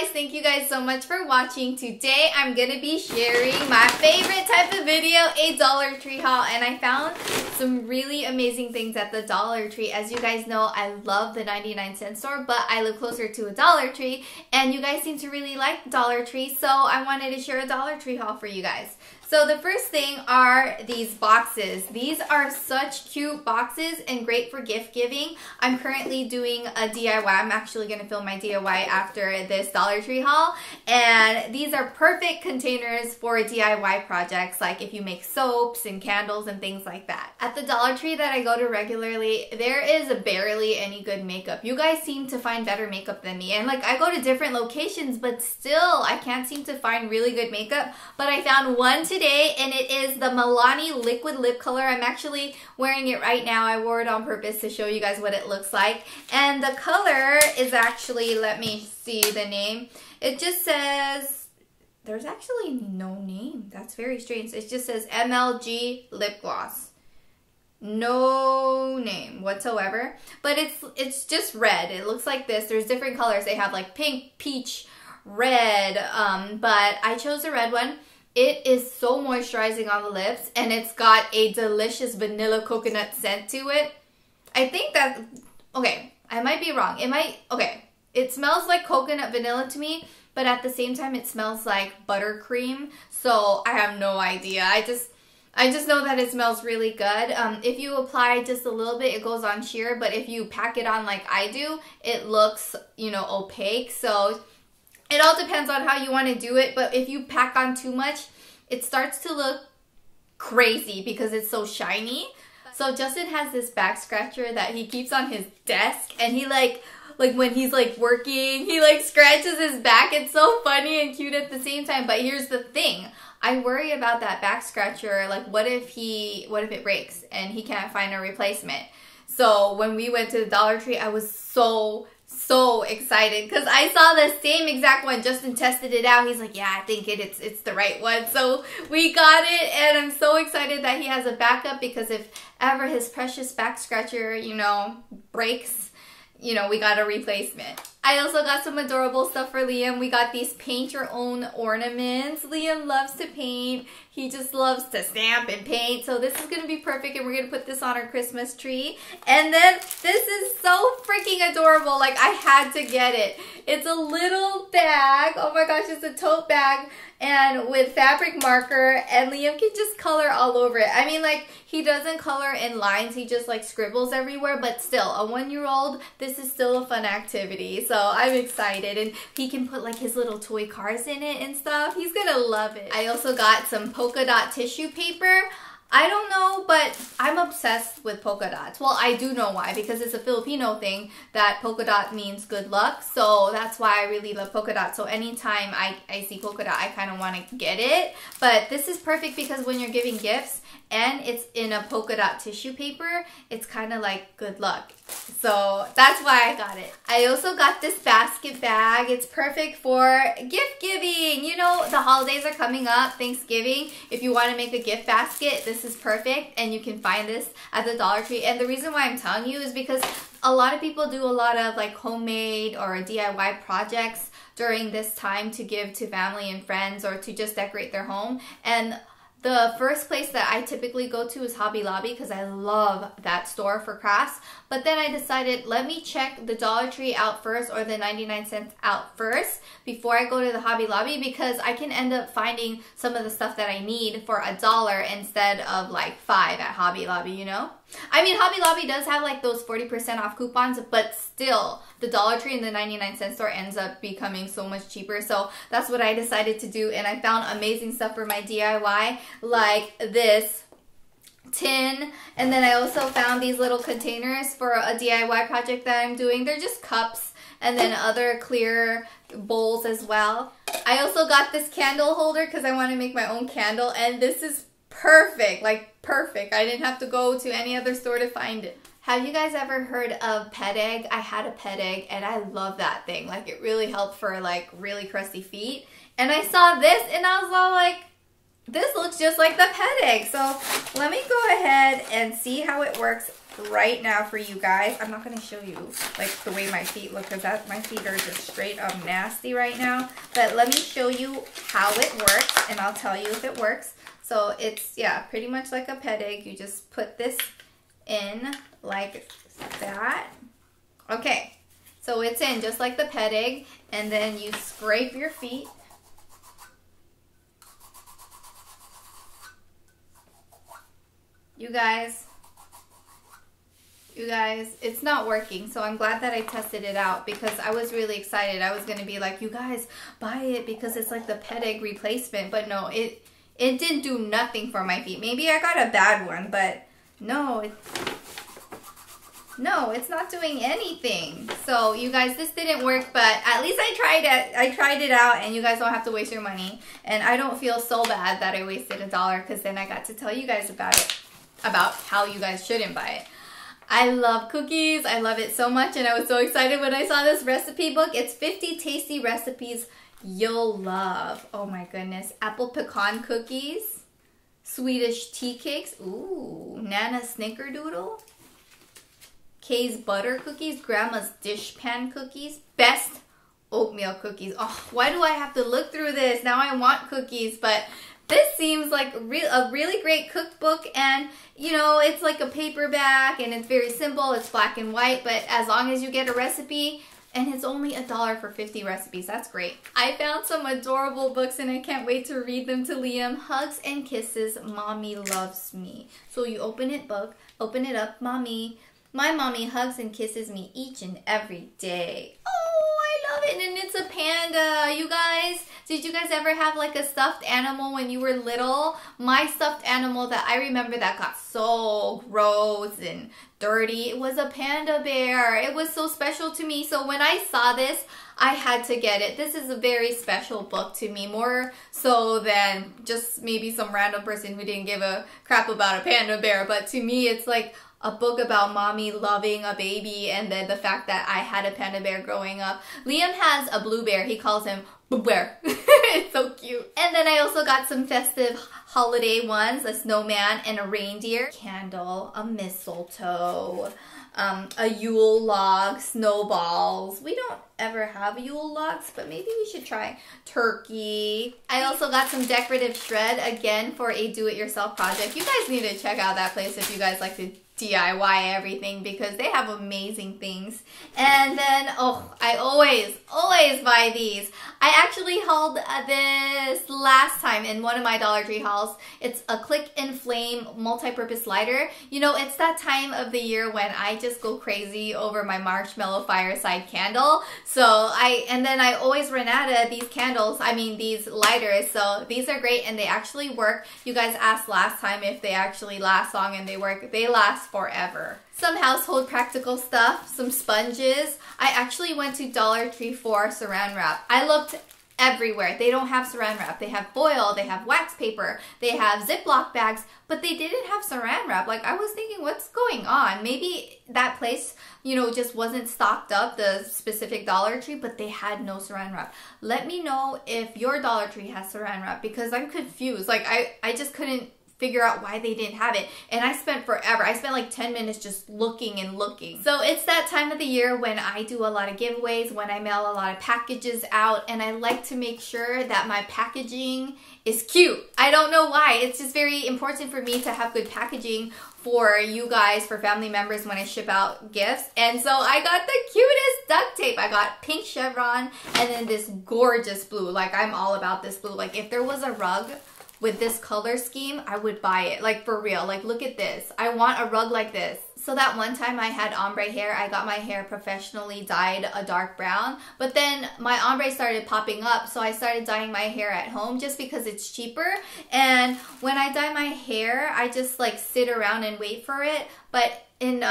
guys, thank you guys so much for watching. Today I'm gonna be sharing my favorite type of video, a Dollar Tree haul, and I found some really amazing things at the Dollar Tree. As you guys know, I love the 99-cent store, but I live closer to a Dollar Tree, and you guys seem to really like Dollar Tree, so I wanted to share a Dollar Tree haul for you guys. So the first thing are these boxes. These are such cute boxes and great for gift giving. I'm currently doing a DIY. I'm actually going to film my DIY after this Dollar Tree haul. And these are perfect containers for DIY projects, like if you make soaps and candles and things like that. At the Dollar Tree that I go to regularly, there is barely any good makeup. You guys seem to find better makeup than me. And like, I go to different locations, but still I can't seem to find really good makeup. But I found one today. And it is the Milani liquid lip color. I'm actually wearing it right now. I wore it on purpose to show you guys what it looks like. And the color is actually, let me see the name. It just says, there's actually no name. That's very strange. It just says MLG lip gloss. No name whatsoever. But it's just red. It looks like this. There's different colors. They have like pink, peach, red. But I chose the red one. It is so moisturizing on the lips, and it's got a delicious vanilla coconut scent to it. I think that, okay, I might be wrong. It might, okay, it smells like coconut vanilla to me, but at the same time it smells like buttercream, so I have no idea. I just know that it smells really good. If you apply just a little bit, it goes on sheer, but if you pack it on like I do, it looks, you know, opaque, so... It all depends on how you want to do it, but if you pack on too much, it starts to look crazy because it's so shiny. So Justin has this back scratcher that he keeps on his desk, and he like when he's like working, he like scratches his back. It's so funny and cute at the same time. But here's the thing. I worry about that back scratcher. Like what if it breaks and he can't find a replacement? So when we went to the Dollar Tree, I was so excited because I saw the same exact one. Justin tested it out. He's like, yeah, I think it's the right one. So we got it, and I'm so excited that he has a backup, because if ever his precious back scratcher, you know, breaks, you know, we got a replacement. I also got some adorable stuff for Liam. We got these paint your own ornaments. Liam loves to paint. He just loves to stamp and paint. So this is going to be perfect, and we're going to put this on our Christmas tree. And then this is so freaking adorable. Like, I had to get it. It's a little bag. Oh my gosh, it's a tote bag, and with fabric marker, and Liam can just color all over it. I mean, like, he doesn't color in lines. He just like scribbles everywhere, but still, a one-year-old, this is still a fun activity. So I'm excited, and he can put like his little toy cars in it and stuff. He's gonna love it. I also got some polka dot tissue paper. I don't know, but I'm obsessed with polka dots. Well, I do know why, because it's a Filipino thing that polka dot means good luck. So that's why I really love polka dot. So anytime I see polka dot, I kind of want to get it. But this is perfect because when you're giving gifts and it's in a polka dot tissue paper, it's kind of like good luck. So that's why I got it. I also got this basket bag. It's perfect for gift giving. You know, the holidays are coming up, Thanksgiving. If you want to make a gift basket, this is perfect, and you can find this at the Dollar Tree. And the reason why I'm telling you is because a lot of people do a lot of like homemade or DIY projects during this time to give to family and friends, or to just decorate their home. And the first place that I typically go to is Hobby Lobby, because I love that store for crafts. But then I decided, let me check the Dollar Tree out first, or the 99 cents out first, before I go to the Hobby Lobby, because I can end up finding some of the stuff that I need for $1 instead of like $5 at Hobby Lobby, you know? I mean, Hobby Lobby does have like those 40% off coupons, but still, the Dollar Tree and the 99 cent store ends up becoming so much cheaper. So that's what I decided to do, and I found amazing stuff for my DIY, like this tin, and then I also found these little containers for a DIY project that I'm doing. They're just cups, and then other clear bowls as well. I also got this candle holder because I want to make my own candle, and this is perfect, like perfect. I didn't have to go to any other store to find it. Have you guys ever heard of PedEgg? I had a PedEgg, and I love that thing. Like, it really helped for like really crusty feet. And I saw this, and I was all like, this looks just like the PedEgg. So let me go ahead and see how it works right now for you guys. I'm not going to show you like the way my feet look because my feet are just straight up nasty right now. But let me show you how it works and I'll tell you if it works. So it's, yeah, pretty much like a PedEgg. You just put this in like that. Okay, so it's in just like the PedEgg, and then you scrape your feet. You guys, it's not working, so I'm glad that I tested it out because I was really excited. I was going to be like, you guys, buy it because it's like the PedEgg replacement, but no, it didn't do nothing for my feet. Maybe I got a bad one, but no, it's not doing anything. So you guys, this didn't work, but at least I tried it out, and you guys don't have to waste your money, and I don't feel so bad that I wasted $1 because then I got to tell you guys about it, about how you guys shouldn't buy it. I love cookies. I love it so much, and I was so excited when I saw this recipe book. It's 50 tasty recipes you'll love. Oh my goodness. Apple pecan cookies, Swedish tea cakes, ooh, Nana snickerdoodle, Kay's butter cookies, Grandma's dish pan cookies, best oatmeal cookies. Oh, why do I have to look through this? Now I want cookies, but this seems like a really great cookbook, and you know, it's like a paperback and it's very simple. It's black and white, but as long as you get a recipe, and it's only $1 for 50 recipes. That's great. I found some adorable books and I can't wait to read them to Liam. Hugs and Kisses, Mommy Loves Me. So you open it up, Mommy. My mommy hugs and kisses me each and every day. Love it. And it's a panda. You guys, did you guys ever have like a stuffed animal when you were little? My stuffed animal that I remember that got so gross and dirty, it was a panda bear. It was so special to me. So when I saw this, I had to get it. This is a very special book to me, more so than just maybe some random person who didn't give a crap about a panda bear. But to me, it's like a book about mommy loving a baby, and then the fact that I had a panda bear growing up. Liam has a blue bear. He calls him Blue Bear. It's so cute. And then I also got some festive holiday ones, a snowman and a reindeer, candle, a mistletoe, a Yule log, snowballs. We don't ever have Yule logs, but maybe we should try turkey. I also got some decorative shred, again, for a do-it-yourself project. You guys need to check out that place if you guys like to DIY everything because they have amazing things. And then, oh, I always buy these. I actually hauled this last time in one of my Dollar Tree hauls. It's a click and flame multi-purpose lighter. You know, it's that time of the year when I just go crazy over my marshmallow fireside candle. So I always run out of these candles, I mean these lighters. So these are great and they actually work. You guys asked last time if they actually last long, and they work. They last forever. Some household practical stuff, some sponges. I actually went to Dollar Tree for saran wrap. I looked everywhere. They don't have saran wrap. They have foil, they have wax paper, they have Ziploc bags, but they didn't have saran wrap. Like, I was thinking, what's going on? Maybe that place, you know, just wasn't stocked up, the specific Dollar Tree, but they had no saran wrap. Let me know if your Dollar Tree has saran wrap because I'm confused. Like, I just couldn't figure out why they didn't have it. And I spent forever. I spent like 10 minutes just looking and looking. So it's that time of the year when I do a lot of giveaways, when I mail a lot of packages out, and I like to make sure that my packaging is cute. I don't know why. It's just very important for me to have good packaging for you guys, for family members when I ship out gifts. And so I got the cutest duct tape. I got pink chevron and then this gorgeous blue. Like, I'm all about this blue. Like, if there was a rug with this color scheme, I would buy it. Like, for real. Like, look at this. I want a rug like this. So that one time I had ombre hair, I got my hair professionally dyed a dark brown, but then my ombre started popping up, so I started dyeing my hair at home just because it's cheaper. And when I dye my hair, I just like sit around and wait for it. But in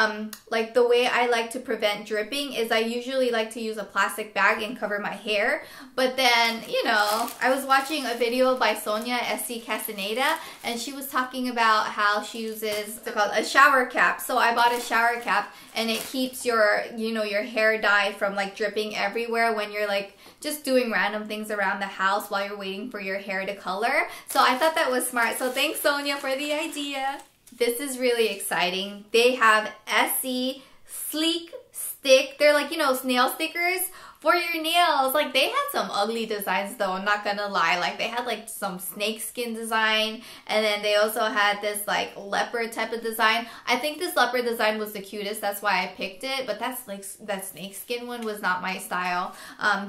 like the way I like to prevent dripping is I usually like to use a plastic bag and cover my hair. But then, you know, I was watching a video by Sonia S.C. Castaneda, and she was talking about how she uses a shower cap. So I bought a shower cap, and it keeps your, you know, your hair dye from like dripping everywhere when you're like just doing random things around the house while you're waiting for your hair to color. So I thought that was smart. So thanks, Sonia, for the idea. This is really exciting. They have Essie sleek stick. They're like, you know, snail stickers for your nails. Like, they had some ugly designs though, I'm not gonna lie. Like, they had like some snakeskin design, and then they also had this like leopard type of design. I think this leopard design was the cutest, that's why I picked it, but that's like, that snakeskin one was not my style.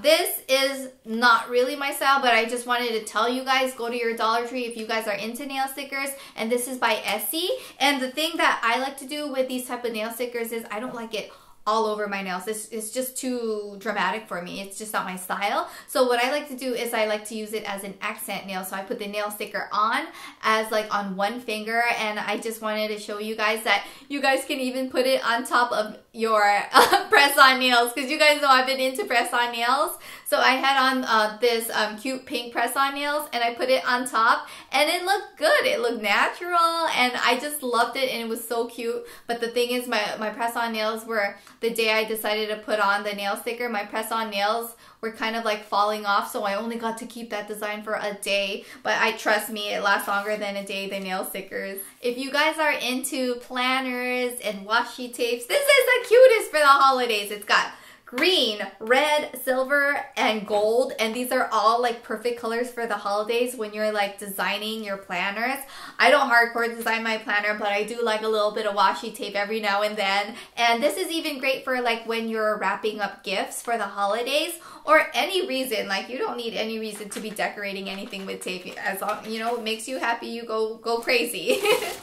This is not really my style, but I just wanted to tell you guys, go to your Dollar Tree if you guys are into nail stickers, and this is by Essie. And the thing that I like to do with these type of nail stickers is I don't like it all over my nails. It's just too dramatic for me. It's just not my style. So what I like to do is I like to use it as an accent nail. So I put the nail sticker on as like on one finger, and I just wanted to show you guys that you guys can even put it on top of your press-on nails, because you guys know I've been into press-on nails. So I had on this cute pink press-on nails, and I put it on top, and it looked good. It looked natural, and I just loved it, and it was so cute. But the thing is, my press-on nails were, the day I decided to put on the nail sticker, my press-on nails were kind of like falling off, so I only got to keep that design for a day. But I, trust me, it lasts longer than a day, the nail stickers. If you guys are into planners and washi tapes, this is the cutest for the holidays. It's got green, red, silver, and gold, and these are all like perfect colors for the holidays when you're like designing your planners. I don't hardcore design my planner, but I do like a little bit of washi tape every now and then, and this is even great for like when you're wrapping up gifts for the holidays or any reason. Like, you don't need any reason to be decorating anything with tape. As long, you know, it makes you happy, you go crazy.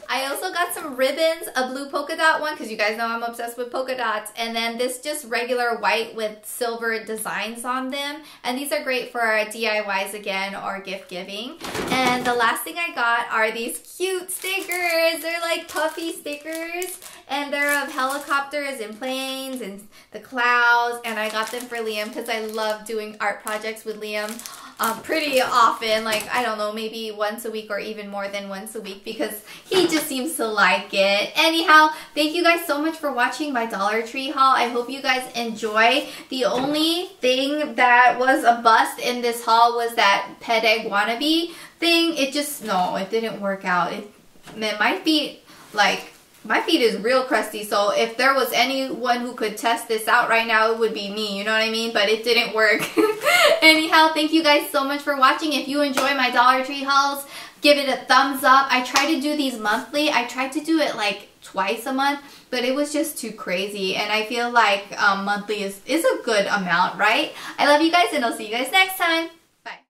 I also got some ribbons, a blue polka dot one, because you guys know I'm obsessed with polka dots, and then this just regular white with silver designs on them, and these are great for DIYs again or gift giving. And the last thing I got are these cute stickers. They're like puffy stickers, and they're of helicopters and planes and the clouds, and I got them for Liam because I love doing art projects with Liam pretty often, like, I don't know, maybe once a week or even more than once a week, because he just seems to like it. Anyhow, thank you guys so much for watching my Dollar Tree haul. I hope you guys enjoy. The only thing that was a bust in this haul was that PedEgg wannabe thing. It just, no, it didn't work out. It, man, my feet is real crusty, so if there was anyone who could test this out right now, it would be me, you know what I mean? But it didn't work. Anyhow, thank you guys so much for watching. If you enjoy my Dollar Tree hauls, give it a thumbs up. I try to do these monthly. I tried to do it like twice a month, but it was just too crazy, and I feel like monthly is a good amount, right? I love you guys, and I'll see you guys next time.